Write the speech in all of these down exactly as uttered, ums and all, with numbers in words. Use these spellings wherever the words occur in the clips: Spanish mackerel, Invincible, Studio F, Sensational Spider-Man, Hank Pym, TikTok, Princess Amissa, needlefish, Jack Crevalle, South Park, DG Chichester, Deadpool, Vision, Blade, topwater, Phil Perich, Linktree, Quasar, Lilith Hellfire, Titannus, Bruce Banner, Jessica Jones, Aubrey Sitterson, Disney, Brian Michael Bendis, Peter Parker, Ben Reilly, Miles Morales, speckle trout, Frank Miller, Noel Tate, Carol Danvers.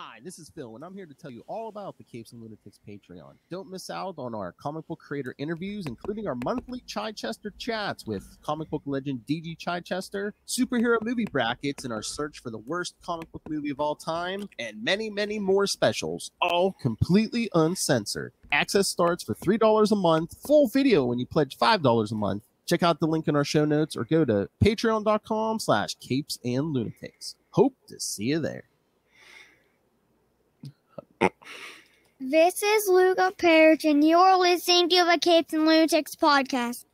Hi, this is Phil, and I'm here to tell you all about the Capes and Lunatics Patreon. Don't miss out on our comic book creator interviews, including our monthly Chichester chats with comic book legend D G Chichester, superhero movie brackets, and our search for the worst comic book movie of all time, and many, many more specials, all completely uncensored. Access starts for three dollars a month, full video when you pledge five dollars a month. Check out the link in our show notes or go to patreon.com slash capes and lunatics. Hope to see you there. This is Luca Perich, and you're listening to the Capes and Lunatics podcast.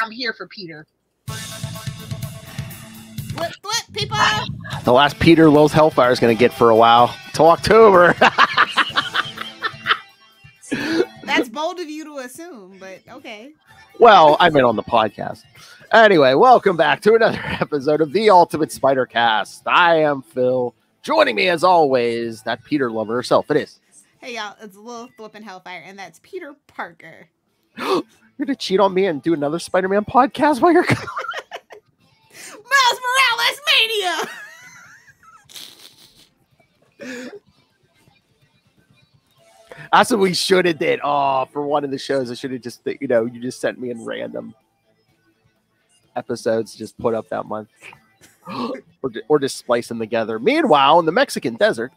I'm here for Peter. Flip, flip, people! The last Peter Lilith Hellfire is going to get for a while. Till October. That's bold of you to assume, but okay. Well, I meant on the podcast. Anyway, welcome back to another episode of the Ultimate Spider-Cast. I am Phil. Joining me, as always, that Peter lover herself. It is. Hey, y'all. It's Lil Flippin' Hellfire, and that's Peter Parker. You're going to cheat on me and do another Spider-Man podcast while you're gone? Miles Morales Mania! That's what we should have did. Oh, for one of the shows, I should have just, you know, you just sent me in random episodes just put up that month. or, or just splice them together. Meanwhile, in the Mexican desert.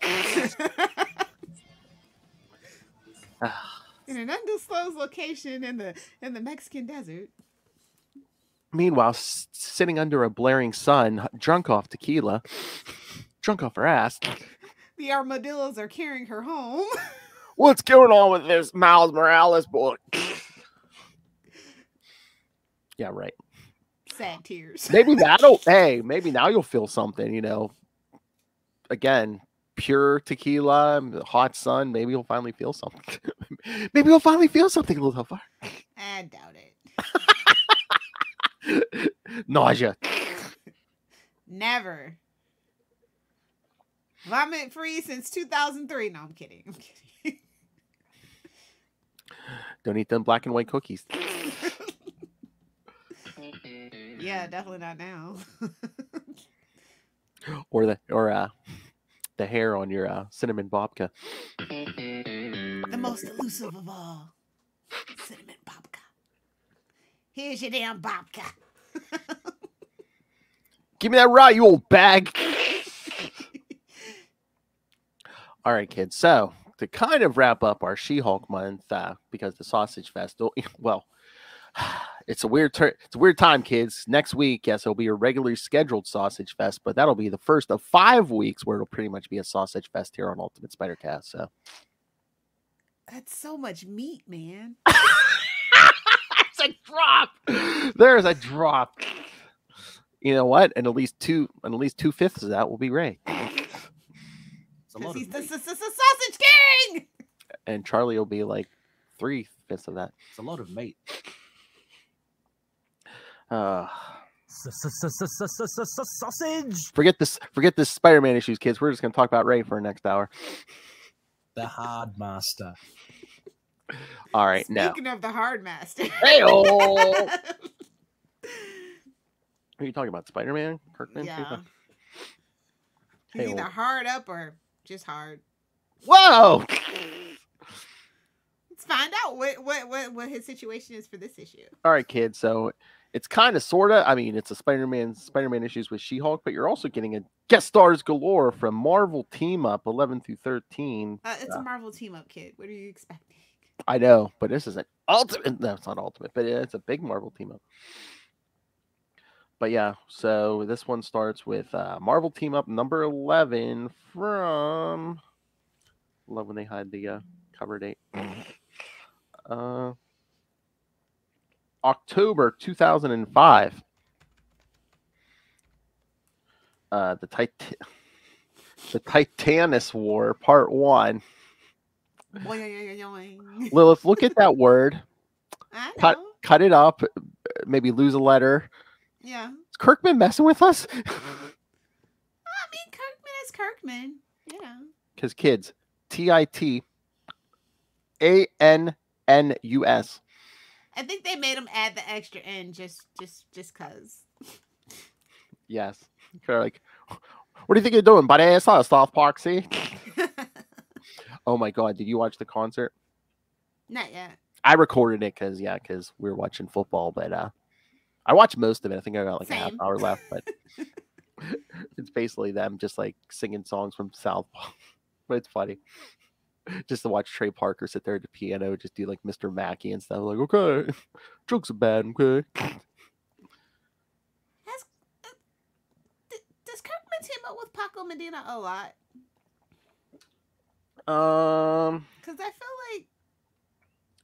In an undisclosed location in the in the Mexican desert. Meanwhile, s sitting under a blaring sun, drunk off tequila, drunk off her ass. The armadillos are carrying her home. What's going on with this Miles Morales boy? Yeah, right. Sad tears. Maybe that'll, hey, maybe now you'll feel something, you know. Again, pure tequila, hot sun. Maybe you'll finally feel something. Maybe you'll finally feel something, Lilith Hellfire. I doubt it. Nausea. Never. Vomit free since two thousand three. No, I'm kidding. I'm kidding. Don't eat them black and white cookies. Yeah, definitely not now. or the or uh, the hair on your uh, cinnamon babka. The most elusive of all, cinnamon babka. Here's your damn babka. Give me that rye, you old bag. All right, kids. So to kind of wrap up our She-Hulk month, uh, because the Sausage Festival, well. It's a weird turn. It's a weird time, kids. Next week, yes, it'll be a regularly scheduled Sausage Fest, but that'll be the first of five weeks where it'll pretty much be a Sausage Fest here on Ultimate Spider-Cast. So that's so much meat, man. It's a drop. There's a drop. You know what? And at least two, and at least two fifths of that will be Ray. Because he's the Sausage King. And Charlie will be like three fifths of that. It's a lot of meat. Uh, sausage. Forget this. Forget this Spider-Man issues, kids. We're just gonna talk about Ray for the next hour. The hard master. All right. Speaking now. Speaking of the hard master. Hey, oh. Who are you talking about? Spider-Man, Kirkman. Yeah. He's hey, either old. hard up or just hard. Whoa. Let's find out what what what what his situation is for this issue. All right, kids. So. It's kind of, sort of, I mean, it's a Spider-Man, Spider-Man issues with She-Hulk, but you're also getting a guest stars galore from Marvel Team-Up eleven through thirteen. Uh, it's uh, a Marvel Team-Up, kid. What are you expecting? I know, but this is an ultimate, no, it's not ultimate, but it's a big Marvel Team-Up. But yeah, so this one starts with uh, Marvel Team-Up number eleven from, love when they hide the uh, cover date. Uh... October two thousand five. Uh, the Tit the Titannus War, Part One. Lilith, look at that word. I cut, know. cut it up. Maybe lose a letter. Yeah. Is Kirkman messing with us? I mean, Kirkman is Kirkman. Yeah. Because kids, T I T A N N U S. I think they made him add the extra in just, just, just cause. Yes. They're like, what do you think you're doing, buddy? It's not a South Park, see? Oh my God, did you watch the concert? Not yet. I recorded it because, yeah, because we were watching football, but uh, I watched most of it. I think I got like Same. a half hour left, but it's basically them just like singing songs from Southpaw. But it's funny. Just to watch Trey Parker sit there at the piano, just do like Mister Mackey and stuff. Like, okay, jokes are bad, okay. Has, uh, th does Kirkman team up with Paco Medina a lot? Um, because I feel like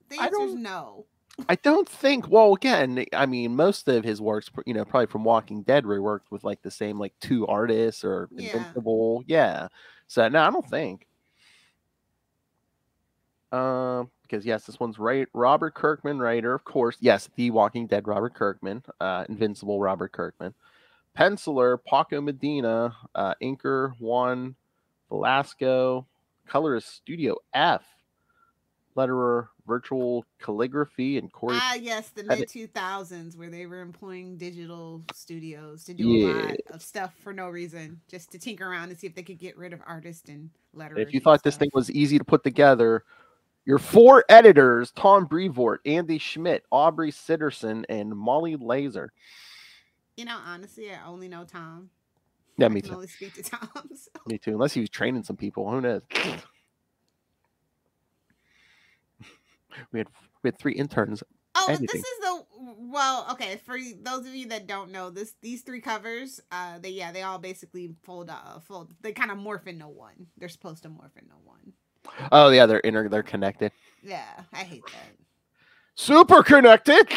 the answer is no. I don't think. Well, again, I mean, most of his works, you know, probably from Walking Dead, where he worked with like the same like two artists or yeah. Invincible, yeah. So no, I don't think. Um, because yes, this one's right. Robert Kirkman, writer, of course. Yes, The Walking Dead, Robert Kirkman, uh, Invincible, Robert Kirkman, penciler Paco Medina, uh, inker Juan Velasco, colorist Studio F, letterer Virtual Calligraphy, and Corey. Ah, yes, the mid two thousands where they were employing digital studios to do yeah. a lot of stuff for no reason, just to tinker around and see if they could get rid of artists and letterers. If you thought stuff. this thing was easy to put together. Your four editors, Tom Brevoort, Andy Schmidt, Aubrey Sitterson, and Molly Laser. You know, honestly, I only know Tom. Yeah, me I can too. only speak to Tom. So. Me too, unless he was training some people. Who knows? we, had, we had three interns. Oh, editing. This is the... Well, okay, for those of you that don't know, this these three covers, uh, they yeah, they all basically fold, uh, fold. They kind of morph into one. They're supposed to morph into one. Oh yeah, they're inter they're connected. Yeah, I hate that. Super connected.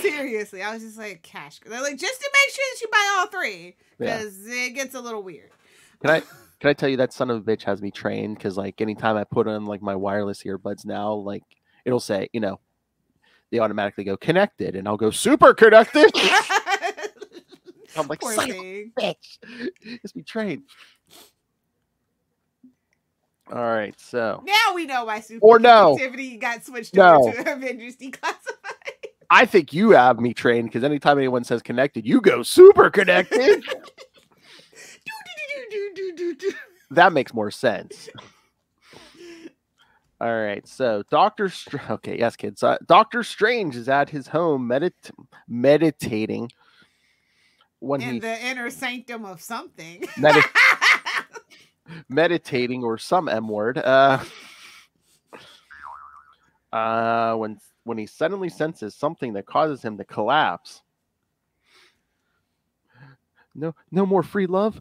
Seriously, I was just like, cash. They're like, just to make sure that you buy all three, because yeah. it gets a little weird. Can I can I tell you that son of a bitch has me trained? Because like anytime I put on like my wireless earbuds now, like it'll say, you know, they automatically go connected, and I'll go super connected. I'm like, son of a bitch, just be trained. All right, so now we know why super or no. activity got switched no. over to Avengers Declassified. I think you have me trained because anytime anyone says connected, you go super connected. That makes more sense. All right, so Doctor Str okay, yes, kids. Uh, Doctor Strange is at his home medit meditating when in he the inner sanctum of something. Meditating or some M word uh, uh, when when he suddenly senses something that causes him to collapse. No, no more free love.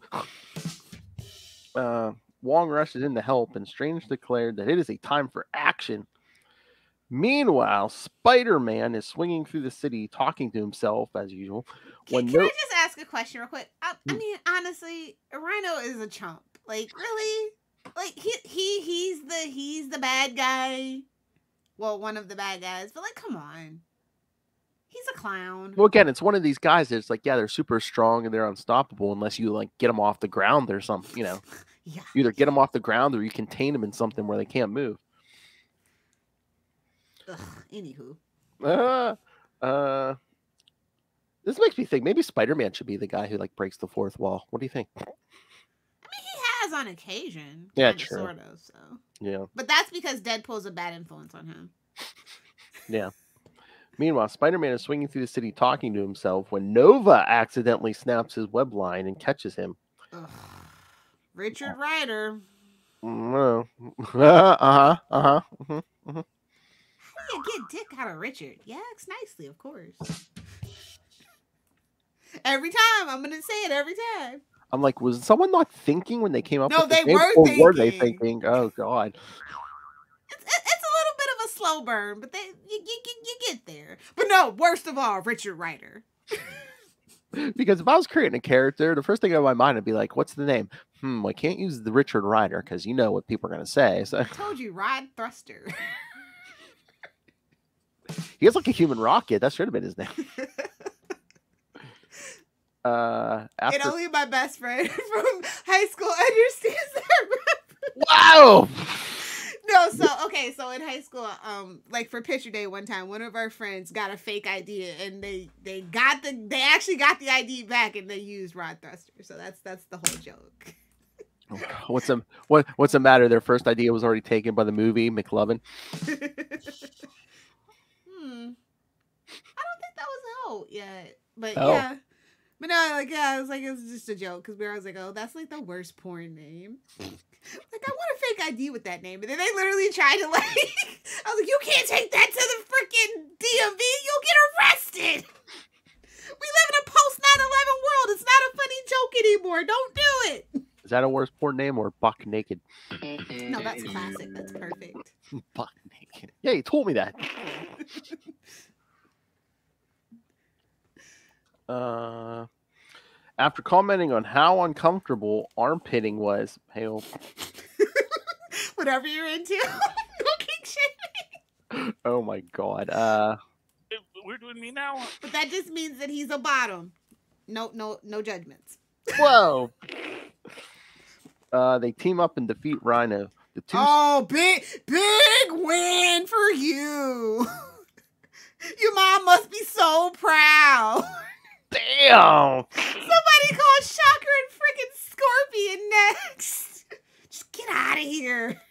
Uh, Wong rushes in to help, and Strange declared that it is a time for action. Meanwhile, Spider-Man is swinging through the city, talking to himself as usual. When can, can no I just ask a question real quick? I, I mean, honestly, Rhino is a chump. Like, really? Like, he he he's the he's the bad guy. Well, one of the bad guys. But like, come on. He's a clown. Well, again, it's one of these guys that's like, yeah, they're super strong and they're unstoppable unless you like get them off the ground or something, you know. Yeah. You either get them off the ground or you contain them in something where they can't move. Ugh, anywho. Uh, uh This makes me think maybe Spider-Man should be the guy who like breaks the fourth wall. What do you think? On occasion, yeah, true. Sort of, so. Yeah, but that's because Deadpool's a bad influence on him. Yeah. Meanwhile, Spider-Man is swinging through the city, talking to himself, when Nova accidentally snaps his web line and catches him. Ugh. Richard Rider. No. Uh huh. Uh huh. Mm-hmm. Mm-hmm. How do you get dick out of Richard? Yeah, it's nicely, of course. Every time, I'm gonna say it every time. I'm like, was someone not thinking when they came up? No, with they the were thinking. Were they thinking? Oh God! It's, it's a little bit of a slow burn, but they you, you, you get there. But no, worst of all, Richard Rider. Because if I was creating a character, the first thing in my mind would be like, "What's the name?" Hmm, I can't use the Richard Rider because you know what people are gonna say. So. I told you, Rod Thruster. He has like a human rocket. That should have been his name. Uh, after... And only my best friend from high school understands that. Wow. No, so okay, so in high school, um, like for picture day one time, one of our friends got a fake I D, and they they got the they actually got the I D back, and they used Rod Thruster. So that's that's the whole joke. What's a what? What's the matter? Their first idea was already taken by the movie McLovin. hmm. I don't think that was out yet, but oh. yeah, but no, like yeah, I was like it's just a joke because we were always like, oh, that's like the worst porn name. Like I want a fake I D with that name, and then they literally tried to like. I was like, you can't take that to the freaking D M V. You'll get arrested. We live in a post nine eleven world. It's not a funny joke anymore. Don't do it. Is that a worse porn name or Buck Naked? No, that's classic. That's perfect. Buck Naked. Yeah, you told me that. uh, after commenting on how uncomfortable armpitting was, Hale. Whatever you're into. No kink shaming. Oh my god. Uh, we're doing me now. But that just means that he's a bottom. No, no, no judgments. Whoa. Uh, they team up and defeat Rhino. The two oh, big, big win for you. Your mom must be so proud. Damn. Somebody called Shocker and freaking Scorpion next. Just get out of here.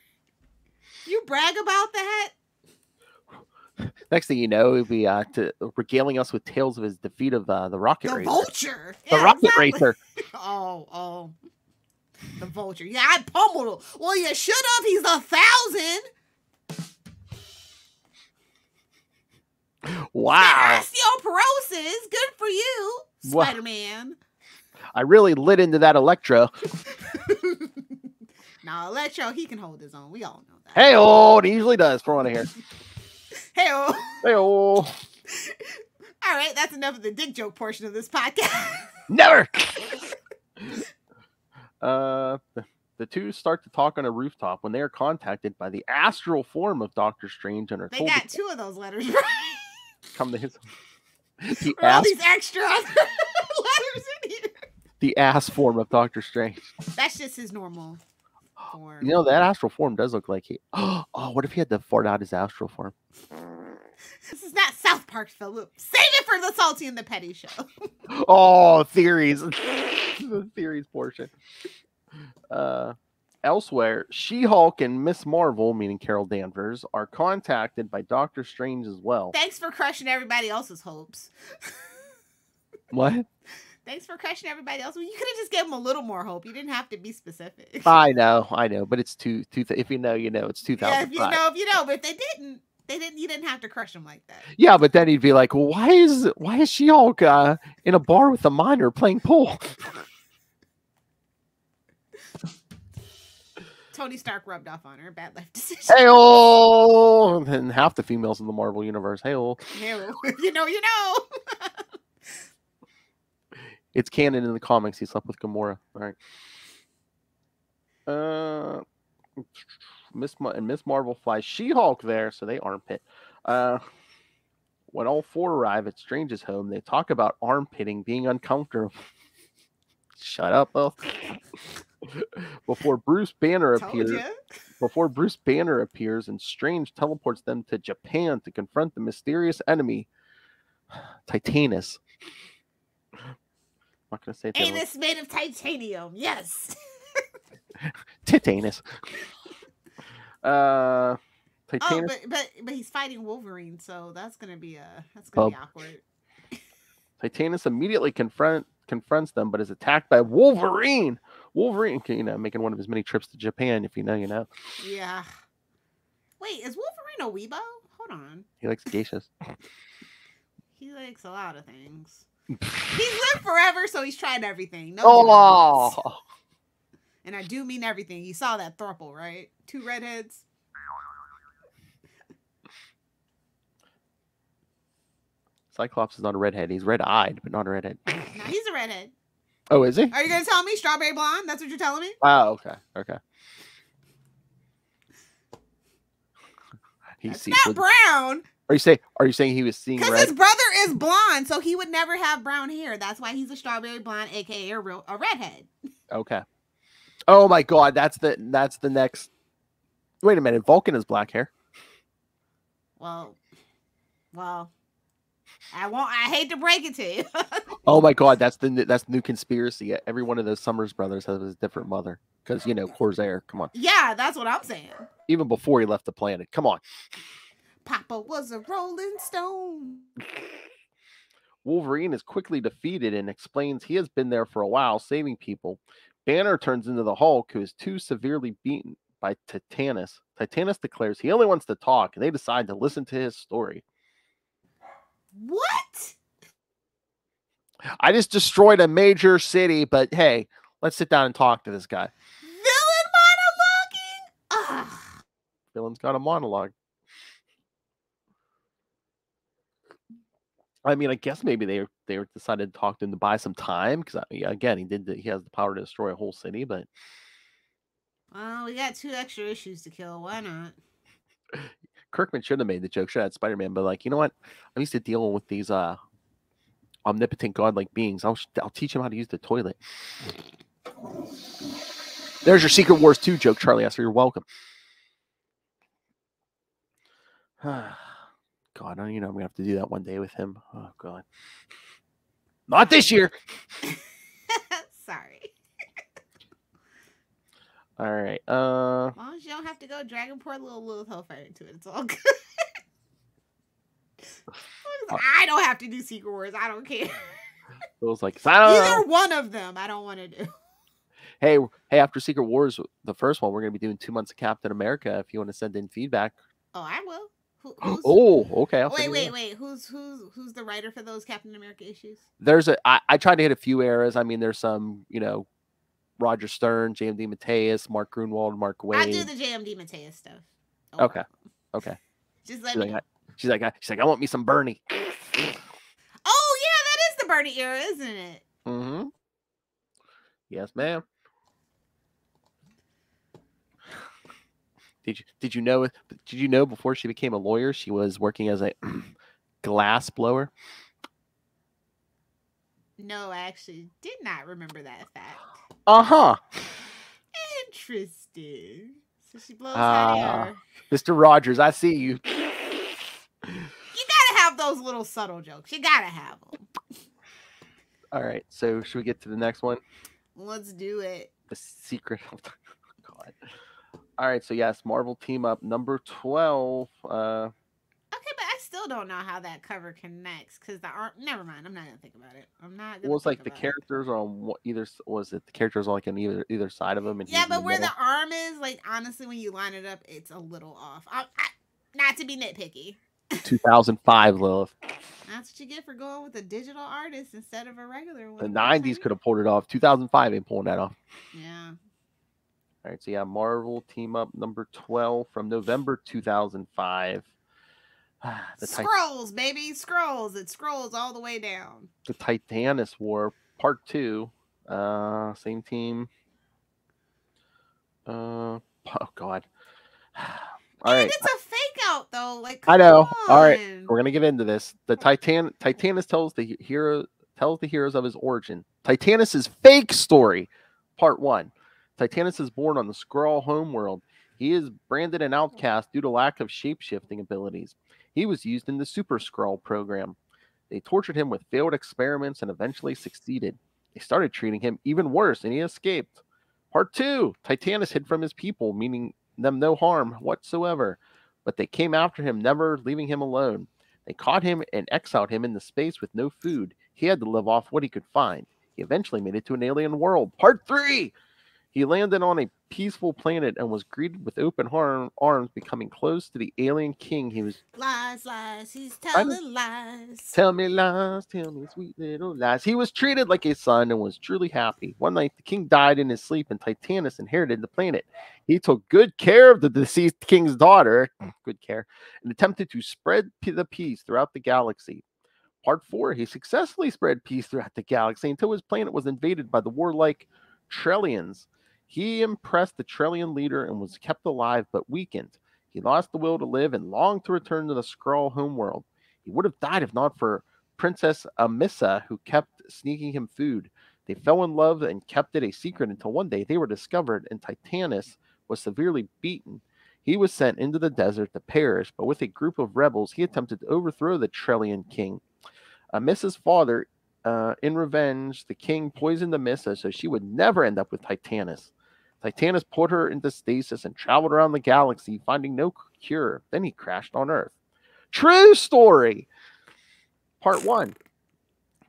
You brag about that? Next thing you know, he'll be uh, to, regaling us with tales of his defeat of uh, the Rocket the Racer. The Vulture! The yeah, Rocket exactly. Racer! Oh, oh. The Vulture. Yeah, I pummeled him. Well, you should have. He's a thousand. Wow. Osteoporosis. Good for you, Spider-Man. I really lit into that Electro. Nah, Electro, he can hold his own. We all know that. Hey, old. He usually does. Throw on a hair. Hey-oh. Hey-oh. All right, that's enough of the dick joke portion of this podcast. Never. uh, the, the two start to talk on a rooftop when they are contacted by the astral form of Doctor Strange and are they told got two of those letters right. Come to his. The ass, all these extra letters in here. The ass form of Doctor Strange. That's just his normal form. You know, that astral form does look like he... Oh, what if he had to fart out his astral form? This is not South Park, Philip. Save it for the Salty and the Petty show. Oh, theories. The theories portion. Uh, elsewhere, She-Hulk and Miss Marvel, meaning Carol Danvers, are contacted by Doctor Strange as well. Thanks for crushing everybody else's hopes. What? Thanks for crushing everybody else. Well, you could have just gave them a little more hope. You didn't have to be specific. I know, I know, but it's two, two. If you know, you know. It's two thousand. Yeah, if you know, if you know. But if they didn't, they didn't. You didn't have to crush them like that. Yeah, but then he'd be like, well, "Why is why is She-Hulk uh, in a bar with a minor playing pool?" Tony Stark rubbed off on her. Bad life decision. Hey-oh! And half the females in the Marvel universe. Hey-oh. Hey-oh. You know, you know. It's canon in the comics. He slept with Gamora. All right. Uh, Miss Ma and Miss Marvel flies She-Hulk there, so they armpit. Uh, when all four arrive at Strange's home, they talk about armpitting being uncomfortable. Shut up, Elf. Before Bruce Banner appears, before Bruce Banner appears, and Strange teleports them to Japan to confront the mysterious enemy, Titannus. I'm not gonna say anus made of titanium. Yes. Titanus. Uh, Titanus. Oh, but, but but he's fighting Wolverine, so that's gonna be a that's gonna oh. be awkward. Titanus immediately confront confronts them, but is attacked by Wolverine. Wolverine, you know, making one of his many trips to Japan. If you know, you know. Yeah. Wait, is Wolverine a weebo? Hold on. He likes geishas. He likes a lot of things. He's lived forever, so he's tried everything. No oh, and I do mean everything. You saw that throuple, right? Two redheads. Cyclops is not a redhead. He's red-eyed, but not a redhead. No, he's a redhead. Oh, is he? Are you gonna tell me Strawberry Blonde? That's what you're telling me? Oh, okay, okay. He's not brown. Are you saying? Are you saying he was seeing? Because his brother is blonde, so he would never have brown hair. That's why he's a strawberry blonde, aka a real a redhead. Okay. Oh my god, that's the that's the next. Wait a minute, Vulcan is black hair. Well, well, I won't. I hate to break it to you. Oh my God, that's the that's the new conspiracy. Every one of those Summers brothers has a different mother because you know Corsair. Come on. Yeah, that's what I'm saying. Even before he left the planet, come on. Papa was a rolling stone. Wolverine is quickly defeated and explains he has been there for a while saving people. Banner turns into the Hulk, who is too severely beaten by Titannus. Titannus declares he only wants to talk, and they decide to listen to his story. What? I just destroyed a major city, but hey, let's sit down and talk to this guy. Villain monologuing? Ugh. Villain's got a monologue. I mean, I guess maybe they they decided to talk to him to buy some time because I mean, again, he did he has the power to destroy a whole city, but well, we got two extra issues to kill. Why not? Kirkman should have made the joke. Should have had Spider-Man, but like, you know what? I'm used to dealing with these uh omnipotent godlike beings. I'll I'll teach him how to use the toilet. There's your Secret Wars two joke, Charlie Esther. You're welcome. God, I you know I'm gonna have to do that one day with him. Oh God, not this year. Sorry. All right. Uh, as long as you don't have to go drag and pour a little Lilith Hellfire into it, it's all good. uh, I don't have to do Secret Wars. I don't care. It was like either one of them. I don't want to do. Hey, hey! After Secret Wars, the first one, we're gonna be doing two months of Captain America. If you want to send in feedback. Oh, I will. Who, oh, okay. I'll wait, wait, that. wait. Who's who's who's the writer for those Captain America issues? There's a. I, I tried to hit a few eras. I mean, there's some. You know, Roger Stern, J M D Mateus, Mark Grunewald, Mark Wade. I do the J M D Mateus stuff. Oh, okay, okay. Just let she's me. Like, she's like, she's like, I want me some Bernie. Oh yeah, that is the Bernie era, isn't it? Mm-hmm. Yes, ma'am. Did you, did you know? Did you know before she became a lawyer, she was working as a glass blower? No, I actually did not remember that fact. Uh huh. Interesting. So she blows hot uh, air. Mister Rogers, I see you. You gotta have those little subtle jokes. You gotta have them. All right. So should we get to the next one? Let's do it. The secret. Oh, God. All right, so yes, Marvel Team-Up number twelve. Uh, okay, but I still don't know how that cover connects because the art. Never mind, I'm not gonna think about it. I'm not. Well, it's like the characters are on either. Was it the characters on like on either either side of them? And yeah, but where the arm is, like honestly, when you line it up, it's a little off. I, I, not to be nitpicky. two thousand five, Lilith. That's what you get for going with a digital artist instead of a regular one. The nineties could have pulled it off. two thousand five ain't pulling that off. Yeah. All right, so yeah, Marvel Team-Up number twelve from November two thousand five. The Skrulls, baby, Skrulls. It Skrulls all the way down. The Titannus War, Part two. Uh, same team. Uh, oh, God. All and right. It's a fake out, though. Like, I know. On. All right, we're going to get into this. The Titan Titannus tells the, hero tells the heroes of his origin. Titannus's fake story, Part one. Titannus is born on the Skrull homeworld. He is branded an outcast due to lack of shapeshifting abilities. He was used in the Super Skrull program. They tortured him with failed experiments and eventually succeeded. They started treating him even worse, and he escaped. Part two, Titannus hid from his people, meaning them no harm whatsoever. But they came after him, never leaving him alone. They caught him and exiled him into space with no food. He had to live off what he could find. He eventually made it to an alien world. Part three. He landed on a peaceful planet and was greeted with open arms, becoming close to the alien king. He was lies, lies. He's telling lies. Tell me lies. Tell me sweet little lies. He was treated like a son and was truly happy. One night, the king died in his sleep, and Titannus inherited the planet. He took good care of the deceased king's daughter, good care, and attempted to spread the peace throughout the galaxy. Part four, he successfully spread peace throughout the galaxy until his planet was invaded by the warlike Trellians. He impressed the Trellian leader and was kept alive but weakened. He lost the will to live and longed to return to the Skrull homeworld. He would have died if not for Princess Amissa, who kept sneaking him food. They fell in love and kept it a secret until one day they were discovered and Titannus was severely beaten. He was sent into the desert to perish, but with a group of rebels, he attempted to overthrow the Trellian king. Amissa's father Uh, in revenge, the king poisoned Amissa so she would never end up with Titannus. Titannus poured her into stasis and traveled around the galaxy, finding no cure. Then he crashed on Earth. True story! Part one.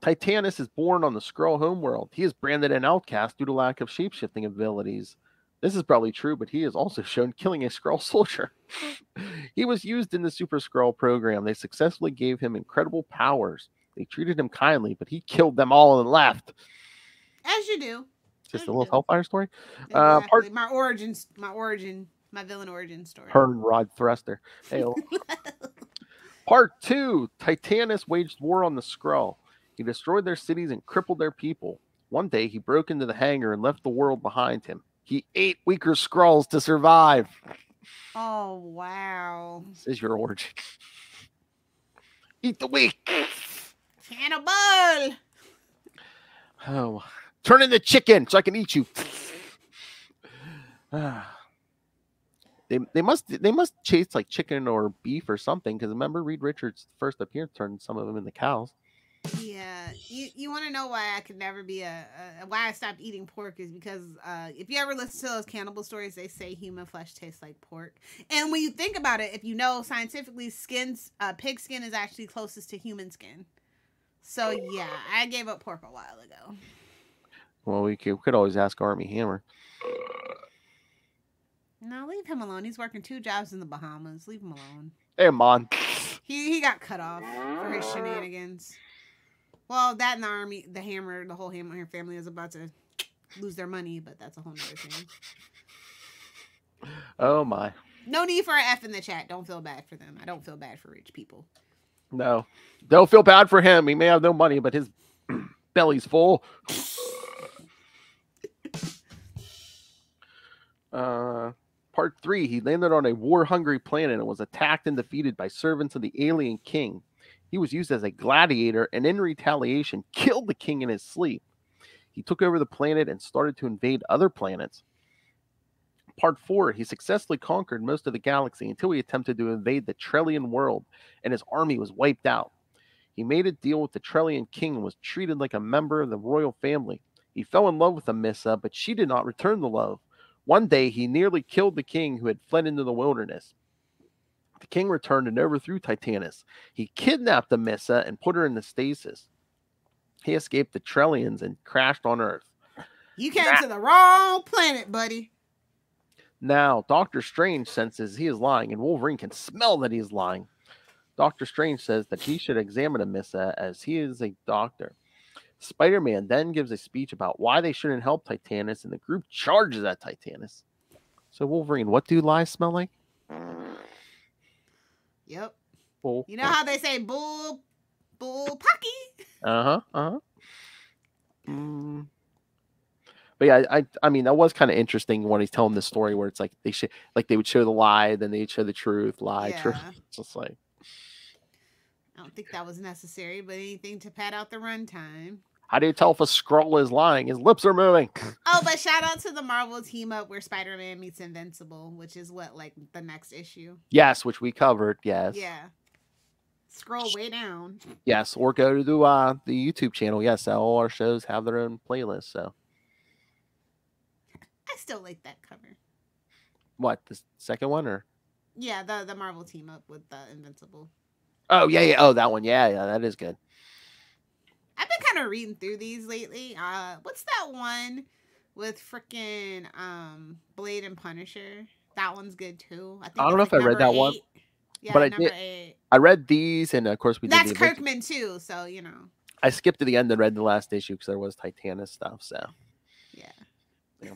Titannus is born on the Skrull homeworld. He is branded an outcast due to lack of shapeshifting abilities. This is probably true, but he is also shown killing a Skrull soldier. He was used in the Super Skrull program. They successfully gave him incredible powers. They treated him kindly, but he killed them all and left. As you do. Just a little Hellfire story. Exactly. Uh, part... My origins, my origin, my villain origin story. Hern Rod Thruster. Hey, part two. Titannus waged war on the Skrull. He destroyed their cities and crippled their people. One day, he broke into the hangar and left the world behind him. He ate weaker Skrulls to survive. Oh, wow. This is your origin. Eat the weak. Cannibal. Oh, turn into chicken so I can eat you. they they must they must chase like chicken or beef or something, because remember Reed Richards first appearance turned some of them into cows. Yeah, you you want to know why I could never be a, a why I stopped eating pork is because uh, if you ever listen to those cannibal stories, they say human flesh tastes like pork. And when you think about it, if you know scientifically, skins uh, pig skin is actually closest to human skin. So yeah, I gave up pork a while ago. Well, we could, we could always ask Army Hammer. No, leave him alone. He's working two jobs in the Bahamas. Leave him alone. Hey, Mon. He he got cut off for his shenanigans. Well, that and the Army, the Hammer, the whole Hammer family is about to lose their money, but that's a whole nother thing. Oh, my. No need for an F in the chat. Don't feel bad for them. I don't feel bad for rich people. No. Don't feel bad for him. He may have no money, but his belly's full. uh, part three. He landed on a war-hungry planet and was attacked and defeated by servants of the alien king. He was used as a gladiator and in retaliation killed the king in his sleep. He took over the planet and started to invade other planets. Part four, he successfully conquered most of the galaxy until he attempted to invade the Trellian world and his army was wiped out. He made a deal with the Trellian king and was treated like a member of the royal family. He fell in love with Amissa, but she did not return the love. One day, he nearly killed the king who had fled into the wilderness. The king returned and overthrew Titannus. He kidnapped Amissa and put her in the stasis. He escaped the Trellians and crashed on Earth. You came ah. to the wrong planet, buddy. Now, Doctor Strange senses he is lying, and Wolverine can smell that he is lying. Doctor Strange says that he should examine Amissa as he is a doctor. Spider-Man then gives a speech about why they shouldn't help Titannus, and the group charges at Titannus. So, Wolverine, what do lies smell like? Yep. Bull, you know bull. How they say bull, bull pocky? Uh-huh, uh-huh. Mm. But yeah, I I mean, that was kind of interesting when he's telling this story where it's like they should, like they would show the lie, then they'd show the truth, lie, yeah. truth. It's just like... I don't think that was necessary, but anything to pad out the runtime. How do you tell if a Skrull is lying? His lips are moving. Oh, but shout out to the Marvel Team-Up where Spider-Man meets Invincible, which is what, like, the next issue? Yes, which we covered, yes. Yeah. Scroll way down. Yes, or go to the, uh, the YouTube channel. Yes, all our shows have their own playlist, so. I still like that cover. What, the second one? Or? Yeah, the, the Marvel Team-Up with the Invincible. Oh, yeah, yeah. Oh, that one. Yeah, yeah, that is good. I've been kind of reading through these lately. Uh, what's that one with freaking um, Blade and Punisher? That one's good too. I, think I don't know like if I read that eight. One, yeah, but I did. Eight. I read these, and of course we. That's did Kirkman original. Too, so you know. I skipped to the end and read the last issue because there was Titannus stuff. So. Yeah. yeah.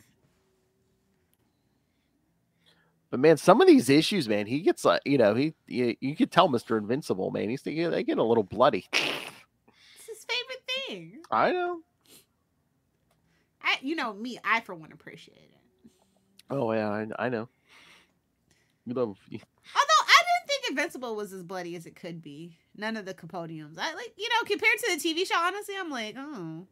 But man, some of these issues, man, he gets like uh, you know he you, you could tell Mister Invincible, man, he's thinking they get a little bloody. Favorite thing. I know. I, you know me. I for one appreciate it. Oh yeah, I, I know. You love. You. Although I didn't think Invincible was as bloody as it could be. None of the Capodiums. I like you know compared to the T V show. Honestly, I'm like, oh.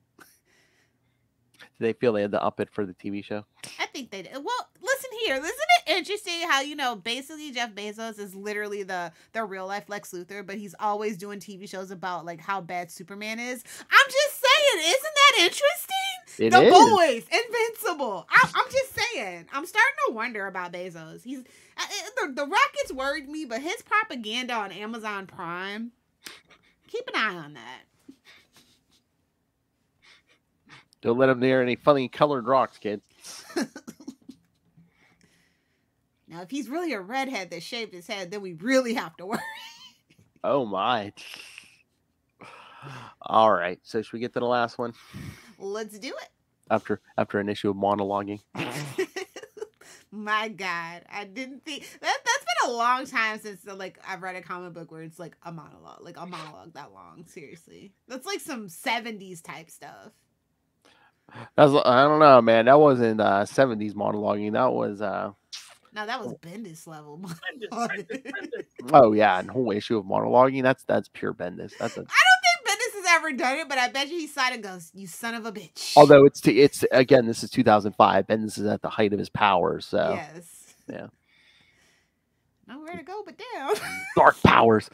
Do they feel they had to up it for the T V show? I think they did. Well, listen here. Isn't it interesting how, you know, basically Jeff Bezos is literally the, the real life Lex Luthor, but he's always doing T V shows about, like, how bad Superman is. I'm just isn't that interesting? It the is. boys, Invincible. I, I'm just saying. I'm starting to wonder about Bezos. He's I, the, the Rockets worried me, but his propaganda on Amazon Prime, keep an eye on that. Don't let him near any funny colored rocks, kids. Now, if he's really a redhead that shaved his head, then we really have to worry. Oh, my. All right. So should we get to the last one? Let's do it. After after an issue of monologuing. My God. I didn't think... That, that's been a long time since like I've read a comic book where it's like a monologue. Like a monologue that long. Seriously. That's like some seventies type stuff. That was, I don't know, man. That wasn't uh, seventies monologuing. That was... Uh... No, that was Bendis level. Bendis, Bendis, Bendis. Oh, yeah. And whole issue of monologuing. That's that's pure Bendis. That's a... I don't think Bendis has ever done it, but I bet you he signed and goes, you son of a bitch. Although, it's, t it's again, this is two thousand five. Bendis is at the height of his powers. So. Yes. Yeah. Nowhere to go but down. Dark powers.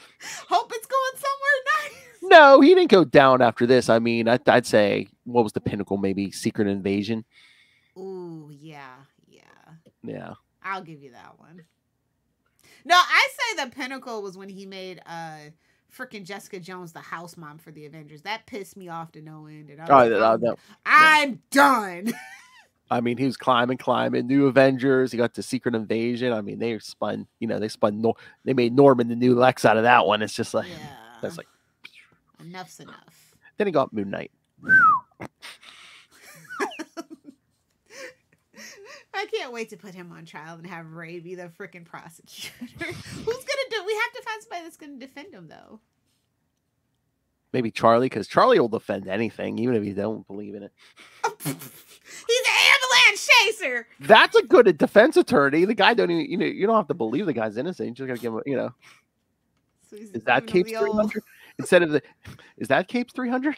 Hope it's going somewhere nice. No, he didn't go down after this. I mean, I, I'd say, what was the pinnacle? Maybe Secret Invasion? Ooh, yeah. Yeah. Yeah. I'll give you that one. No, I say the pinnacle was when he made uh, freaking Jessica Jones the house mom for the Avengers. That pissed me off to no end. And I was oh, like, I'm, no, no. I'm done. I mean, he was climbing, climbing. New Avengers. He got to Secret Invasion. I mean, they spun, you know, they spun, Nor they made Norman the new Lex out of that one. It's just like, yeah. That's like, enough's enough. Then he got Moon Knight. I can't wait to put him on trial and have Ray be the freaking prosecutor. Who's going to do We have to find somebody that's going to defend him, though. Maybe Charlie, because Charlie will defend anything, even if he don't believe in it. Oh, he's an ambulance chaser. That's a good defense attorney. The guy don't even, you know, you don't have to believe the guy's innocent. You just got to give him, you know. So is that Capes three hundred? Instead of the, is that Capes three hundred?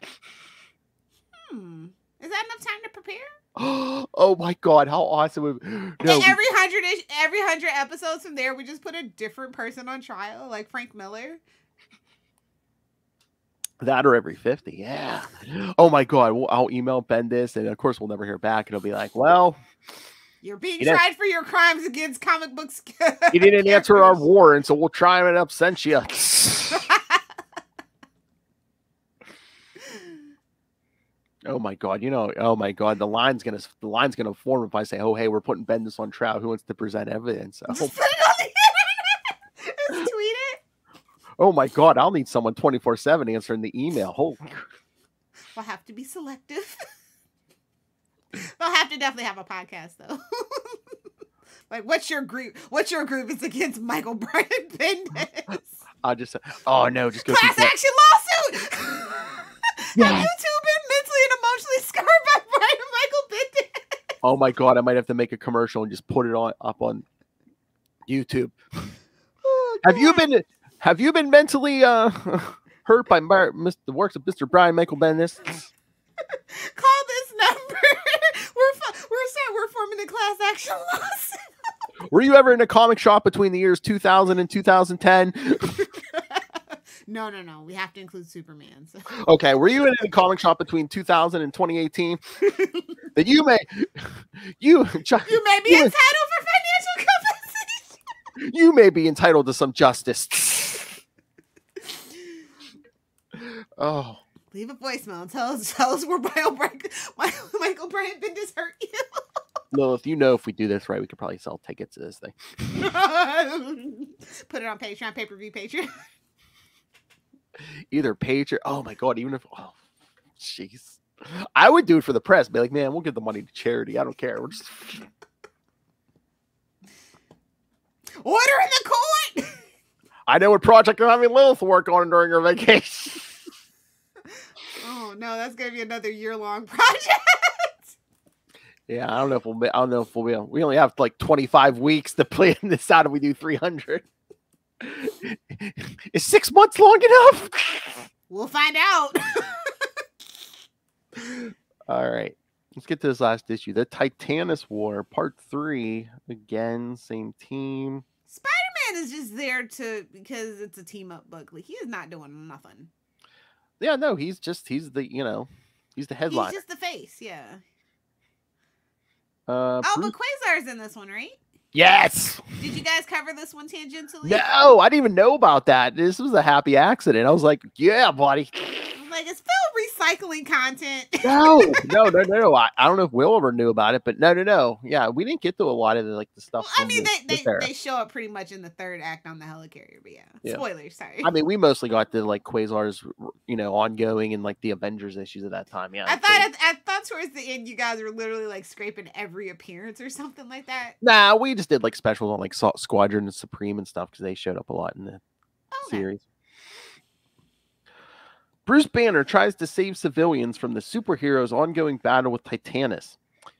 Hmm. Is that enough time to prepare? Oh my God! How awesome! Would... No. And every hundred, every hundred episodes from there, we just put a different person on trial, like Frank Miller. That or every fifty, yeah. Oh my God! Well, I'll email Bendis, and of course, we'll never hear back. It'll be like, well, you're being you tried know, for your crimes against comic books. You didn't answer our warrant, so we'll try him in absentia. Oh my God! You know, oh my God! The line's gonna, the line's gonna form if I say, "Oh hey, we're putting Bendis on trial. Who wants to present evidence?" Oh. Just put it on the internet. Just tweet it. Oh my God! I'll need someone twenty four seven answering the email. Holy! We'll have to be selective. We'll have to definitely have a podcast though. Like, what's your group? What's your group? It's against Michael Bryan Bendis. I'll just. Oh no! Just go. Class action lawsuit. Yeah. Have you two been mentally and emotionally scarred by Brian Michael Bendis? Oh my God, I might have to make a commercial and just put it on up on YouTube. Oh, have you been have you been mentally uh, hurt by the works of Mister Brian Michael Bendis? Call this number. We're we're sorry, we're forming a class action lawsuit. Were you ever in a comic shop between the years two thousand and two thousand ten? No, no, no. We have to include Superman. So. Okay. Were you in a comic shop between two thousand and twenty eighteen? That you may, you, you may be you entitled for financial compensation. You may be entitled to some justice. Oh. Leave a voicemail and tell us, tell us where Michael Bryan Bendis hurt you. No, if you know, if we do this right, we could probably sell tickets to this thing. Put it on Patreon, pay per view, Patreon. Either page or oh my God, even if oh jeez, I would do it for the press. Be like, man, we'll give the money to charity. I don't care. We're just order in the court. I know what project I'm having Lilith work on during her vacation. Oh no, that's gonna be another year long project. Yeah, I don't know if we'll. Be, I don't know if we'll be. We only have like twenty-five weeks to plan this out, if we do three hundred. Is six months long enough? We'll find out. All right. Let's get to this last issue. The Titannus War, part three. Again, same team. Spider-Man is just there to because it's a team-up book. Like, he is not doing nothing. Yeah, no, he's just, he's the, you know, He's the headline. He's just the face, yeah. Uh, oh, Bruce... but Quasar's in this one, right? Yes! Did you guys cover this one tangentially? No, I didn't even know about that. This was a happy accident. I was like, yeah, buddy. I'm like, is Phil recycling content? no, no, no, no. I, I don't know if Will ever knew about it, but no, no, no. Yeah, we didn't get to a lot of the, like, the stuff. Well, I mean, they, they, they show up pretty much in the third act on the Helicarrier, but yeah. yeah. Spoilers, sorry. I mean, we mostly got the, like, Quasar's, you know, ongoing and, like, the Avengers issues at that time, yeah. I thought at, I thought towards the end you guys were literally, like, scraping every appearance or something like that. Nah, we just did like specials on like Squadron and Supreme and stuff because they showed up a lot in the okay. series. Bruce Banner tries to save civilians from the superhero's ongoing battle with Titannus.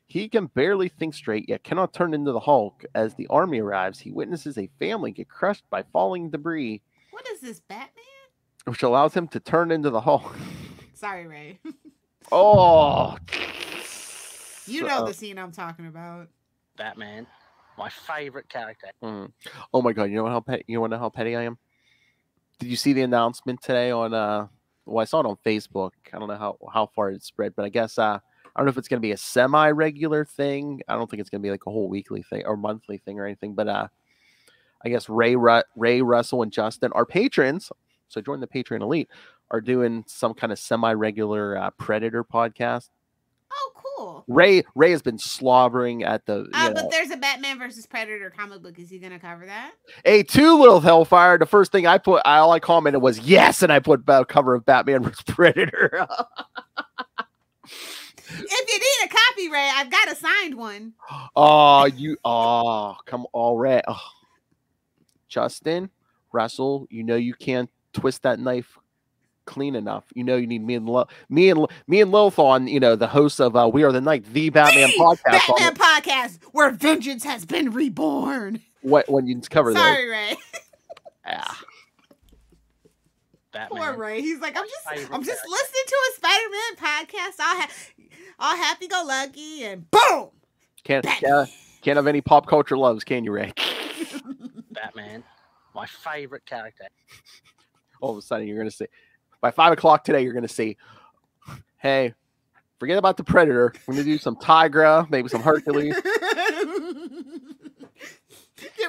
He can barely think straight yet cannot turn into the Hulk. As the army arrives, he witnesses a family get crushed by falling debris. What is this, Batman? Which allows him to turn into the Hulk. Sorry, Ray. Oh, you know uh, the scene I'm talking about. Batman. My favorite character. Mm. Oh my god! You know how petty, you know how petty I am. Did you see the announcement today on? Uh, well, I saw it on Facebook. I don't know how how far it spread, but I guess uh, I don't know if it's going to be a semi-regular thing. I don't think it's going to be like a whole weekly thing or monthly thing or anything. But uh, I guess Ray, Ru Ray, Russell, and Justin, our patrons, so join the Patreon Elite, are doing some kind of semi-regular uh, Predator podcast. Cool. Ray Ray has been slobbering at the. Uh, but know. There's a Batman versus Predator comic book. Is he gonna cover that? Hey, two little Hellfire. The first thing I put, I, all I commented was yes, and I put a cover of Batman versus Predator. If you need a copy, Ray, I've got a signed one. Oh, you. Oh, come all right. Oh. Justin, Russell, you know you can't twist that knife clean enough. You know you need me and Lo me and Lo me and Lilith on, you know, the hosts of uh, We Are the Night, the Batman the podcast. Batman podcast where vengeance has been reborn. What when you cover that? Sorry, those. Ray. Yeah. Batman. Poor Ray. He's like, I'm just I'm character. just listening to a Spider-Man podcast, all ha all happy go lucky and boom. Can't uh, can't have any pop culture loves, can you, Ray? Batman, my favorite character. All of a sudden you're gonna say by five o'clock today, you're going to see, hey, forget about the Predator. We're going to do some Tigra, maybe some Hercules. Get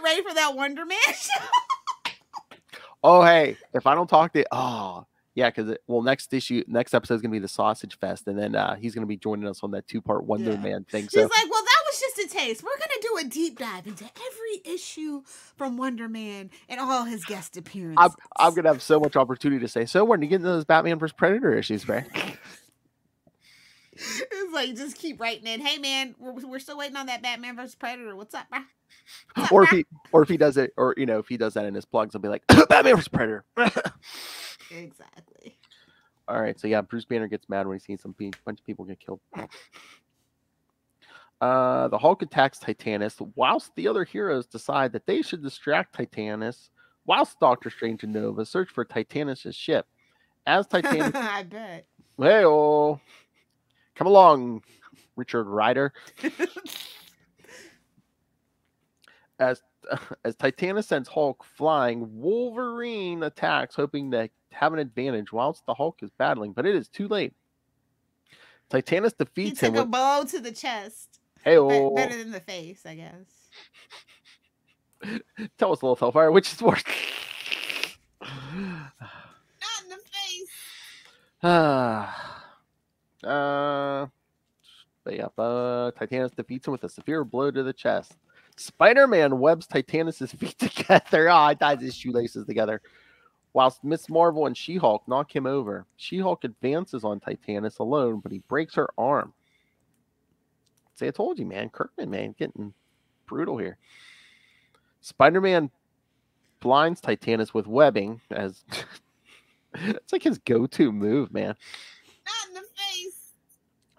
ready for that Wonder Man show. Oh, hey, if I don't talk to oh, yeah, because, well, next issue, next episode is going to be the Sausage Fest, and then uh, he's going to be joining us on that two-part Wonder yeah. Man thing. So. He's like, well, that was just a taste. We're going to do a deep dive into every issue from Wonder Man and all his guest appearances. I'm, I'm going to have so much opportunity to say, so when are you getting those Batman versus Predator issues, man? It's like, just keep writing in. Hey, man, we're, we're still waiting on that Batman versus Predator. What's up, bro? What's up, or, if he, or if he does it, or, you know, if he does that in his plugs, I'll be like, Batman versus Predator. Exactly. All right, so yeah, Bruce Banner gets mad when he sees some bunch of people get killed. Uh, the Hulk attacks Titannus, whilst the other heroes decide that they should distract Titannus, whilst Doctor Strange and Nova search for Titannus' ship. As Titannus, I bet. Hey, oh, come along, Richard Rider. as uh, as Titannus sends Hulk flying, Wolverine attacks, hoping to have an advantage, whilst the Hulk is battling, but it is too late. Titannus defeats him. He took him a blow to the chest. Hey, oh. Better than the face, I guess. Tell us, Lilith Hellfire, which is worse? Not in the face. Uh, uh, but yeah, uh, Titannus defeats him with a severe blow to the chest. Spider-Man webs Titannus' feet together. Ah, oh, he ties his shoelaces together. Whilst Miss Marvel and She-Hulk knock him over. She-Hulk advances on Titannus alone, but he breaks her arm. Say, I told you, man. Kirkman, man, getting brutal here. Spider-Man blinds Titannus with webbing. As it's like his go-to move, man. Not in the face.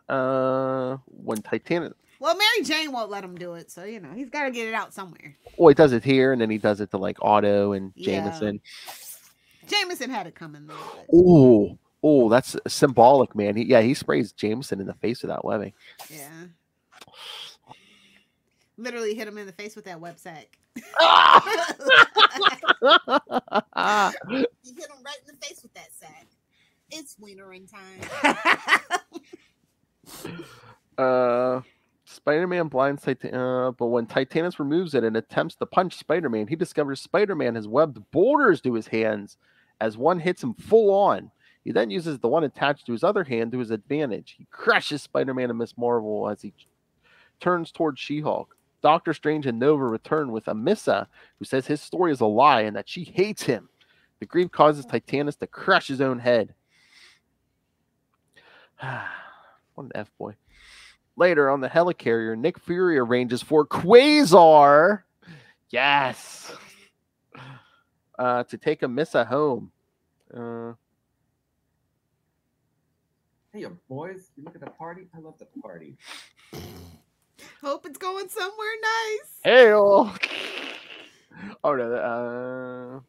Uh, when Titannus. Well, Mary Jane won't let him do it, so you know he's got to get it out somewhere. Well, he does it here, and then he does it to like Otto and Jameson. Yeah. Jameson had it coming though. Oh, oh, that's symbolic, man. He, yeah, he sprays Jameson in the face with that webbing. Yeah. Literally hit him in the face with that web sack. Ah! You hit him right in the face with that sack. It's wienering time. Uh, Spider-Man blinds Titan, uh, but when Titannus removes it and attempts to punch Spider-Man, he discovers Spider-Man has webbed borders to his hands as one hits him full on. He then uses the one attached to his other hand to his advantage. He crushes Spider-Man and Miss Marvel as he turns towards She-Hulk. Doctor Strange and Nova return with Amissa, who says his story is a lie and that she hates him. The grief causes Titannus to crush his own head. What an F-boy. Later, on the Helicarrier, Nick Fury arranges for Quasar, yes, uh, to take Amissa home. Uh, hey, boys, you look at the party? I love the party. Hope it's going somewhere nice. Hey, oh, oh no. Uh...